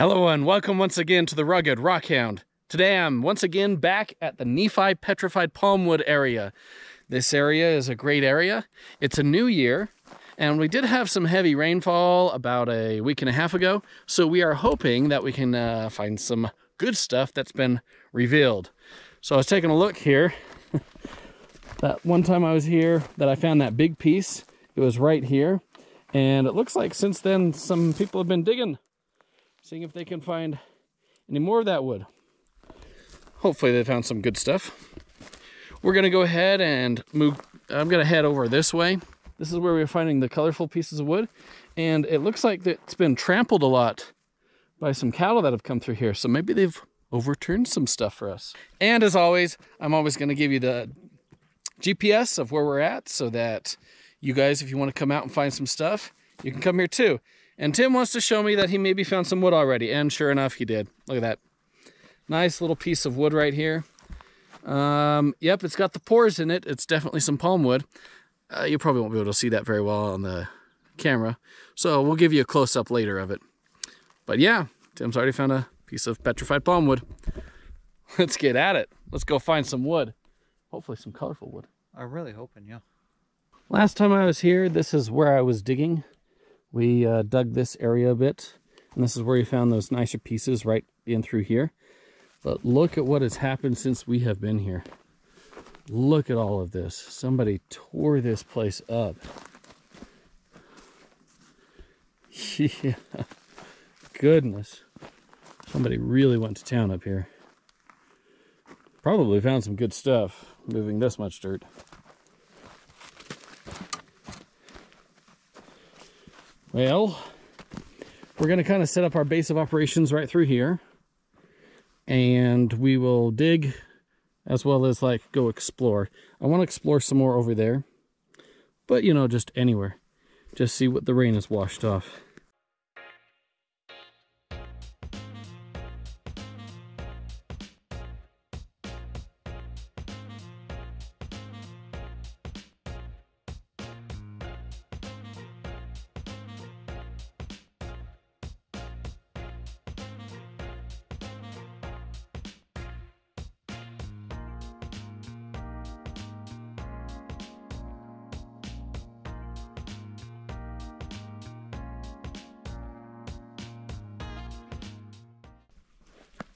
Hello and welcome once again to the Rugged Rockhound. Today I'm once again back at the Nephi Petrified Palmwood area. This area is a great area. It's a new year and we did have some heavy rainfall about a week and a half ago. So we are hoping that we can find some good stuff that's been revealed. So I was taking a look here. That one time I was here that I found that big piece, it was right here. And it looks like since then some people have been digging, seeing if they can find any more of that wood. Hopefully they found some good stuff. We're gonna go ahead and move. I'm gonna head over this way. This is where we're finding the colorful pieces of wood. And it looks like it's been trampled a lot by some cattle that have come through here. So maybe they've overturned some stuff for us. And as always, I'm always gonna give you the GPS of where we're at so that you guys, if you wanna come out and find some stuff, you can come here too. And Tim wants to show me that he maybe found some wood already. And sure enough, he did. Look at that. Nice little piece of wood right here. Yep, it's got the pores in it. It's definitely some palm wood. You probably won't be able to see that very well on the camera. So we'll give you a close-up later of it. But yeah, Tim's already found a piece of petrified palm wood. Let's get at it. Let's go find some wood. Hopefully some colorful wood. I'm really hoping, yeah. Last time I was here, this is where I was digging. We dug this area a bit, and this is where we found those nicer pieces right in through here. But look at what has happened since we have been here. Look at all of this. Somebody tore this place up. Yeah, goodness. Somebody really went to town up here. Probably found some good stuff moving this much dirt. Well, we're going to kind of set up our base of operations right through here, and we will dig as well as like go explore. I want to explore some more over there, but you know, just anywhere, just see what the rain has washed off.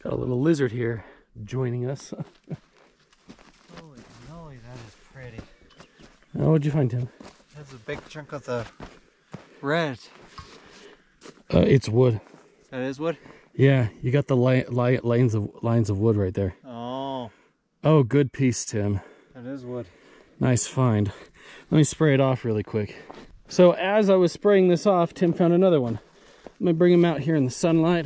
Got a little lizard here joining us. Holy moly, that is pretty. Oh, what'd you find, Tim? That's a big chunk of the red. It's wood. That is wood? Yeah, you got the lines of wood right there. Oh. Oh, good piece, Tim. That is wood. Nice find. Let me spray it off really quick. So as I was spraying this off, Tim found another one. I'm gonna bring him out here in the sunlight,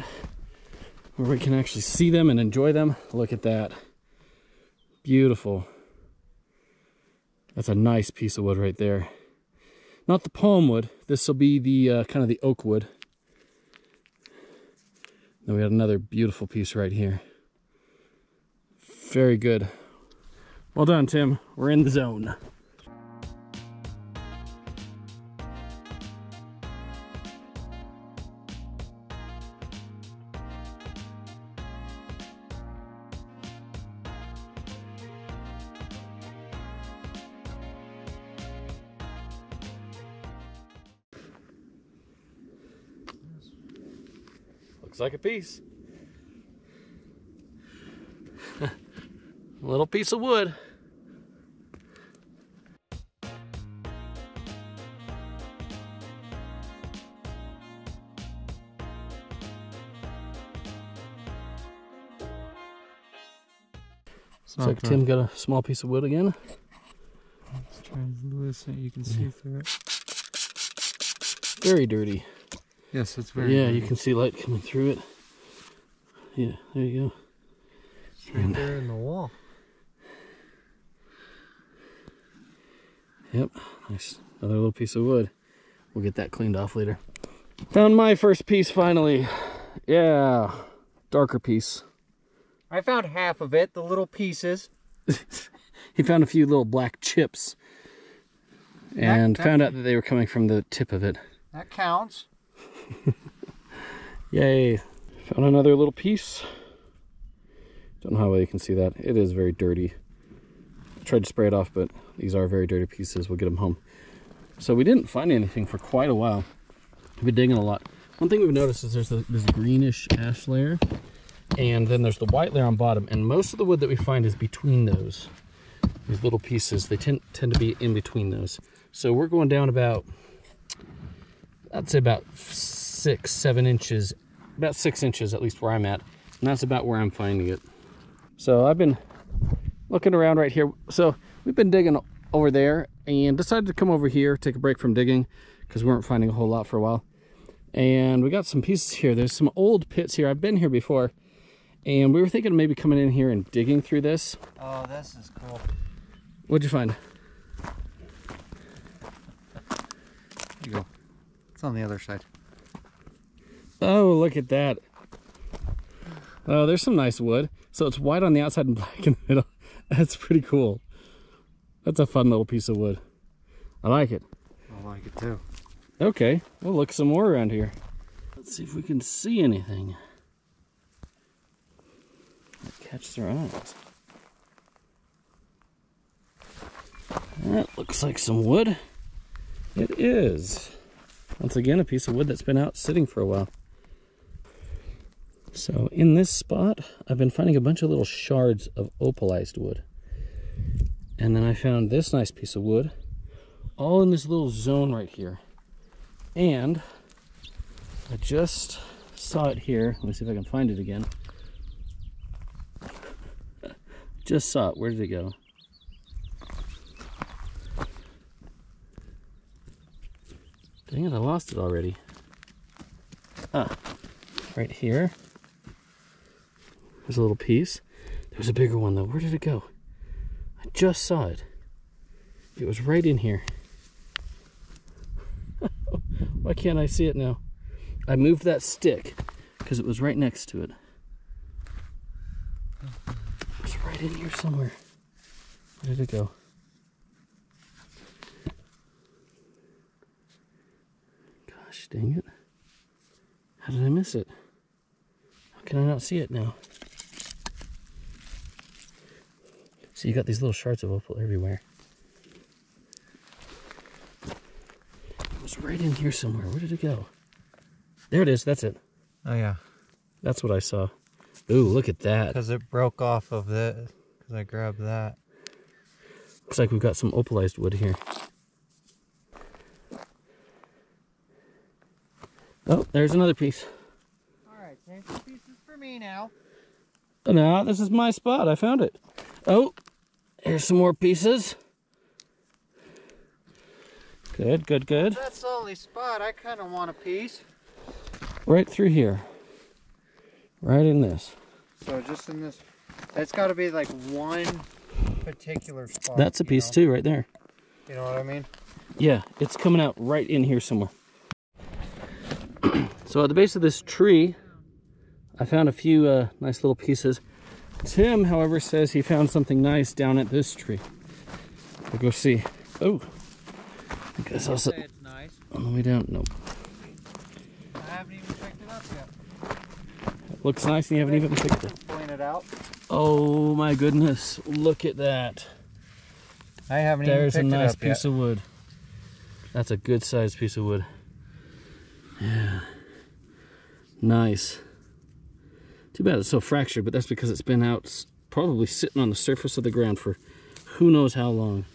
where we can actually see them and enjoy them. Look at that. Beautiful. That's a nice piece of wood right there. Not the palm wood. This will be the kind of the oak wood. Then we got another beautiful piece right here. Very good. Well done, Tim. We're in the zone. Looks like a piece. A little piece of wood. Looks like Tim got a small piece of wood again. It's translucent, you can see through it. Very dirty. Yes, it's very. Yeah, dirty. You can see light coming through it. Yeah, there you go. It's right there in the wall. Yep, nice. Another little piece of wood. We'll get that cleaned off later. Found my first piece finally. Yeah, darker piece. I found half of it, the little pieces. He found a few little black chips, and found out that they were coming from the tip of it. That counts. Yay. Found another little piece. Don't know how well you can see that. It is very dirty. I tried to spray it off, but these are very dirty pieces. We'll get them home. So we didn't find anything for quite a while. We've been digging a lot. One thing we've noticed is there's this greenish ash layer, and then there's the white layer on bottom, and most of the wood that we find is between those. These little pieces, they tend to be in between those. So we're going down about, I'd say about 6-7 inches, about 6 inches at least where I'm at, and that's about where I'm finding it. So I've been looking around right here. So we've been digging over there and decided to come over here, take a break from digging because we weren't finding a whole lot for a while. And we got some pieces here. There's some old pits here. I've been here before, and we were thinking of maybe coming in here and digging through this. Oh, this is cool. What'd you find? There you go. It's on the other side. Oh, look at that. Oh, there's some nice wood. So it's white on the outside and black in the middle. That's pretty cool. That's a fun little piece of wood. I like it. I like it too. Okay, we'll look some more around here. Let's see if we can see anything. Catch their eyes. That looks like some wood. It is. Once again, a piece of wood that's been out sitting for a while. So in this spot, I've been finding a bunch of little shards of opalized wood. And then I found this nice piece of wood, all in this little zone right here. And I just saw it here. Let me see if I can find it again. Just saw it. Where did it go? Dang it, I lost it already. Ah, right here. There's a little piece. There was a bigger one though. Where did it go? I just saw it. It was right in here. Why can't I see it now? I moved that stick because it was right next to it. It was right in here somewhere. Where did it go? Gosh dang it. How did I miss it? How can I not see it now? So you got these little shards of opal everywhere. Right in here somewhere. Where did it go? There it is. That's it. Oh yeah, that's what I saw. Ooh, look at that. Because it broke off of this. Because I grabbed that. Looks like we've got some opalized wood here. Oh, there's another piece. All right, there's some pieces for me now. Now this is my spot. I found it. Oh, here's some more pieces. Good, good, good. That's the only spot I kind of want a piece. Right through here. Right in this. So just in this. That's got to be like one particular spot. That's a piece too, right there. You know what I mean? Yeah, it's coming out right in here somewhere. So at the base of this tree, I found a few nice little pieces. Tim, however, says he found something nice down at this tree. We'll go see. Oh. I guess I'll say it's nice. On the way down, nope. I haven't even picked it up yet. It looks nice, and you haven't even picked it. Point it out. Oh my goodness! Look at that. I haven't even picked it up yet. There's a nice piece of wood. That's a good-sized piece of wood. Yeah. Nice. Too bad it's so fractured, but that's because it's been out, probably sitting on the surface of the ground for who knows how long.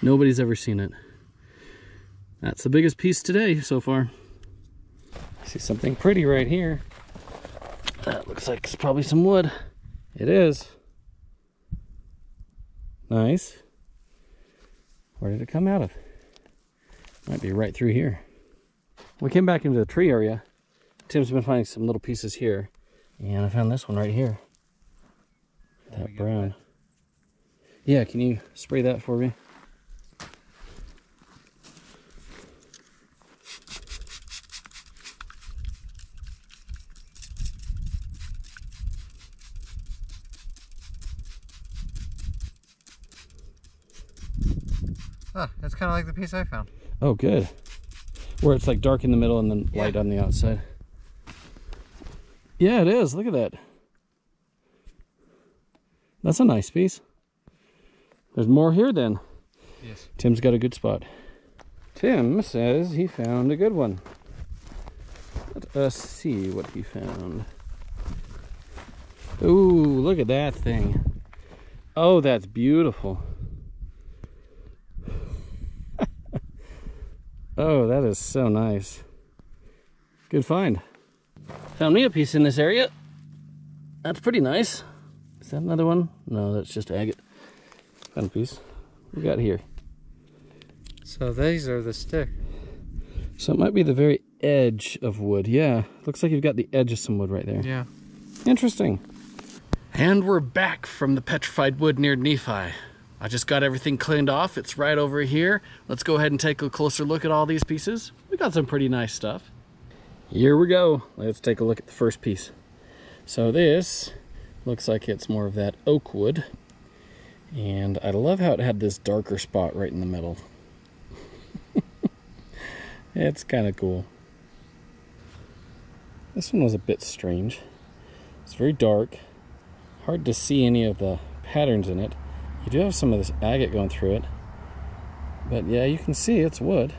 Nobody's ever seen it. That's the biggest piece today so far. I see something pretty right here. That looks like it's probably some wood. It is. Nice. Where did it come out of? Might be right through here. We came back into the tree area. Tim's been finding some little pieces here. And I found this one right here. That brown. Yeah, can you spray that for me? Huh, that's kind of like the piece I found. Oh, good. Where it's like dark in the middle and then light on the outside. Yeah, it is. Look at that. That's a nice piece. There's more here then. Yes. Tim's got a good spot. Tim says he found a good one. Let us see what he found. Ooh, look at that thing. Oh, that's beautiful. Oh, that is so nice. Good find. Found me a piece in this area. That's pretty nice. Is that another one? No, that's just agate. Found a piece. What we got here? So these are the stick. So it might be the very edge of wood. Yeah, looks like you've got the edge of some wood right there. Yeah. Interesting. And we're back from the petrified wood near Nephi. I just got everything cleaned off. It's right over here. Let's go ahead and take a closer look at all these pieces. We got some pretty nice stuff. Here we go. Let's take a look at the first piece. So this looks like it's more of that oak wood. And I love how it had this darker spot right in the middle. It's kind of cool. This one was a bit strange. It's very dark. Hard to see any of the patterns in it. You do have some of this agate going through it, but yeah, you can see it's wood.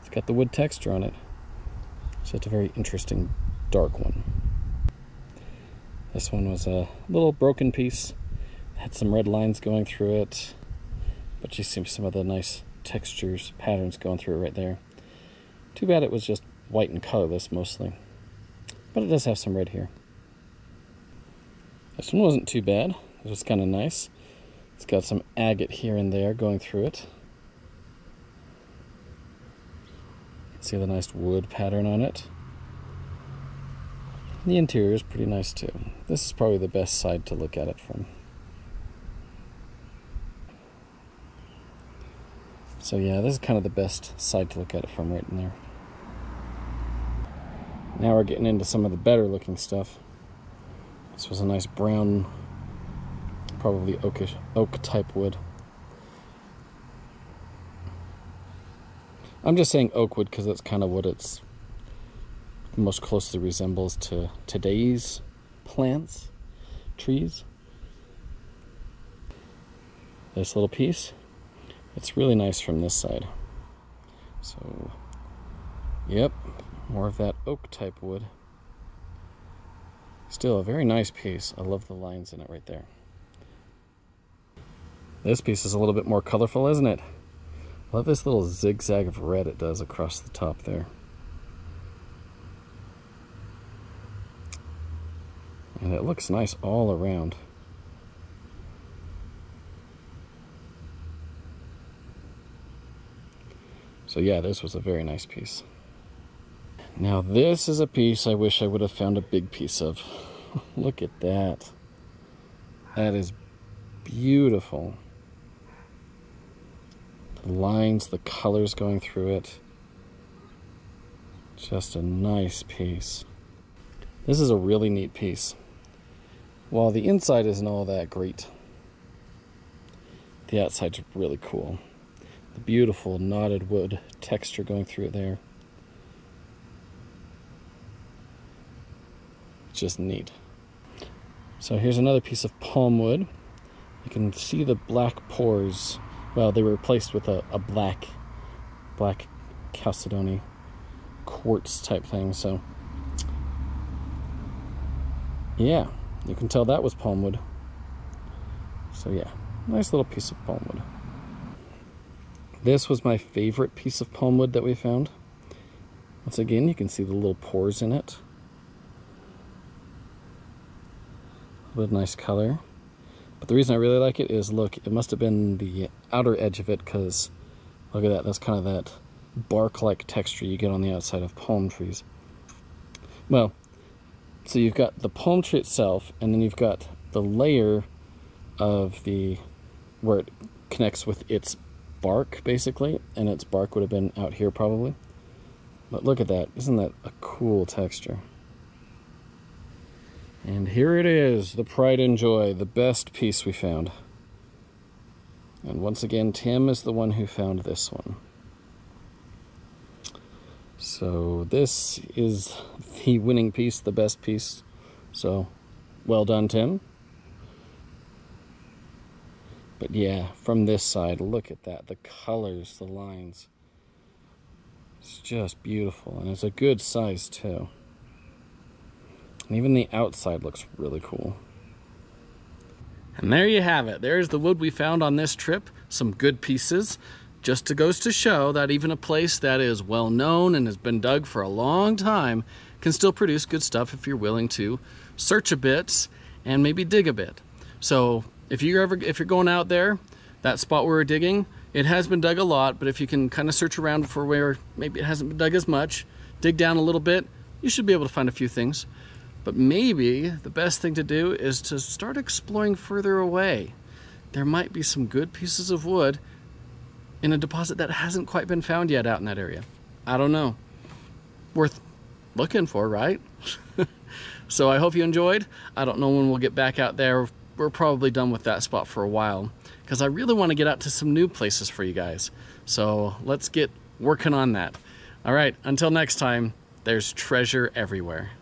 It's got the wood texture on it, so it's a very interesting dark one. This one was a little broken piece. It had some red lines going through it, but you see some of the nice textures, patterns going through it right there. Too bad it was just white and colorless mostly, but it does have some red here. This one wasn't too bad. It was kind of nice. It's got some agate here and there going through it. See the nice wood pattern on it. The interior is pretty nice too. This is probably the best side to look at it from. So yeah, this is kind of the best side to look at it from right in there. Now we're getting into some of the better looking stuff. This was a nice brown, probably oakish, oak type wood. I'm just saying oak wood because that's kind of what it's most closely resembles to today's plants, trees. This little piece, it's really nice from this side. So, yep, more of that oak type wood. Still a very nice piece. I love the lines in it right there. This piece is a little bit more colorful, isn't it? I love this little zigzag of red it does across the top there. And it looks nice all around. So yeah, this was a very nice piece. Now this is a piece I wish I would have found a big piece of. Look at that. That is beautiful. The lines, the colors going through it. Just a nice piece. This is a really neat piece. While the inside isn't all that great, the outside's really cool. The beautiful knotted wood texture going through it there. Just neat. So here's another piece of palm wood. You can see the black pores. Well, they were replaced with a black chalcedony quartz type thing. So yeah, you can tell that was palm wood. So yeah, nice little piece of palm wood. This was my favorite piece of palm wood that we found. Once again, you can see the little pores in it. What a nice color. But the reason I really like it is, look, it must have been the outer edge of it, because look at that, that's kind of that bark-like texture you get on the outside of palm trees. Well, so you've got the palm tree itself, and then you've got the layer of the, where it connects with its bark, basically, and its bark would have been out here probably. But look at that, isn't that a cool texture? And here it is, the pride and joy, the best piece we found. And once again, Tim is the one who found this one. So this is the winning piece, the best piece. So well done, Tim. But yeah, from this side, look at that. The colors, the lines. It's just beautiful. And it's a good size too. And even the outside looks really cool. And there you have it. There's the wood we found on this trip. Some good pieces. Just goes to show that even a place that is well known and has been dug for a long time can still produce good stuff if you're willing to search a bit and maybe dig a bit. So if you're going out there, that spot where we're digging, it has been dug a lot, but if you can kind of search around for where maybe it hasn't been dug as much, dig down a little bit, you should be able to find a few things. But maybe the best thing to do is to start exploring further away. There might be some good pieces of wood in a deposit that hasn't quite been found yet out in that area. I don't know. Worth looking for, right? So I hope you enjoyed. I don't know when we'll get back out there. We're probably done with that spot for a while because I really want to get out to some new places for you guys. So let's get working on that. All right, until next time, there's treasure everywhere.